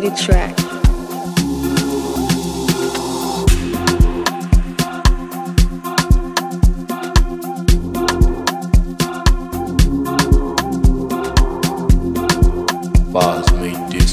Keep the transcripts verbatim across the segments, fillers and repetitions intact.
dedicated track. Baz made this.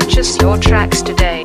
Purchase your tracks today.